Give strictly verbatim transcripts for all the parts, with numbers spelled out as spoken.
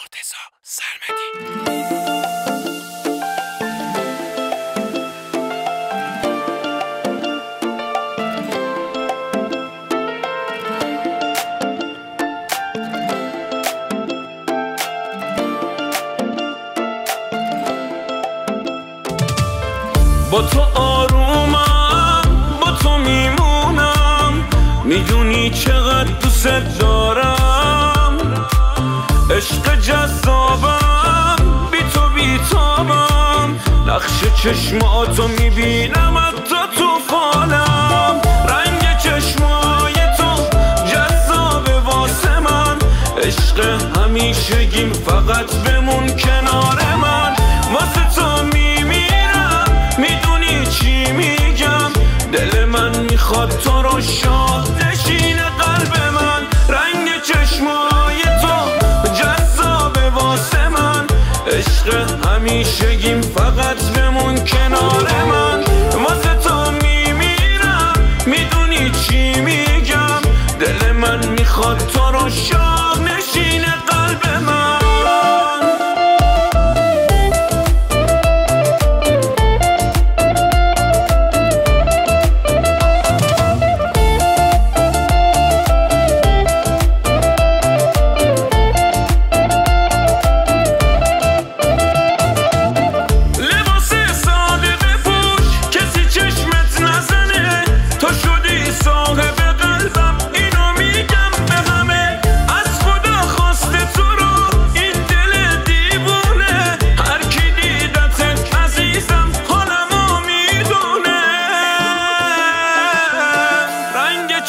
مرتضی سرمدی. با تو آرومم، با تو میمونم، میدونی چقدر دوست دارم. عشق جذابم، بی تو بیتابم، نقش چشماتو میبینم حتی تو خالم. رنگ چشمای تو جذابه واسه من، عشق همیشگیم فقط بمون کنار من. واسه تو میخواد تو رو شاد نشین قلب من. رنگ چشمای تو جذابه واسه من، عشق همیشگیم فقط بمون کنار من. واسه تو میمیرم، میدونی چی میگم، دل من میخواد تو رو شاد نشین قلب من.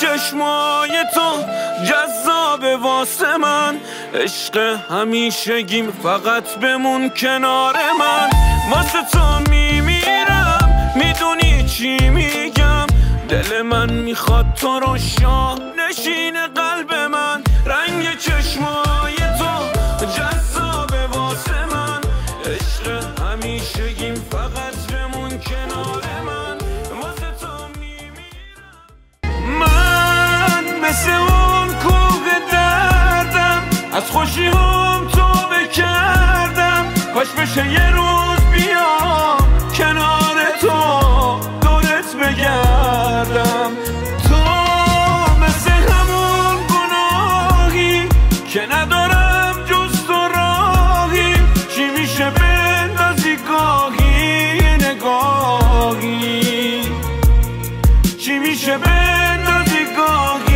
چشمای تو جذابه واسه من، عشق همیشگیم فقط بمون کنار من. واسه تو میمیرم، میدونی چی میگم، دل من میخواد تو رو شاه نشین قلب من. رنگ چشمای تو جذابه واسه من، عشق همیشگیم فقط بمون کنار من. مثل اون کوه دردم، از خوشی هم توبه کردم. کاش بشه یه روز بیام کنار تو، دورت بگردم. تو مثل همون گناهی که ندارم جز تو راهی. چی میشه بندازی گاهی نگاهی، چی میشه بندازی گاهی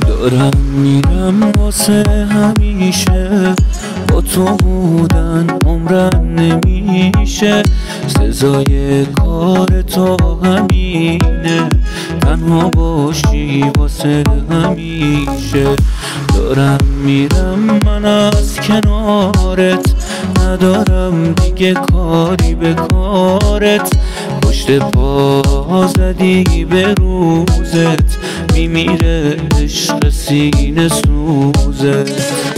دارم میرم واسه همیشه. با تو بودن عمرم نمیشه، سزای کار تو همینه. تنها باشی واسه همیشه. دارم میرم من از کنارت، ندارم دیگه کاری به کارت. پشت پا زدی به روزت، میمیره عشق سینه سوزت.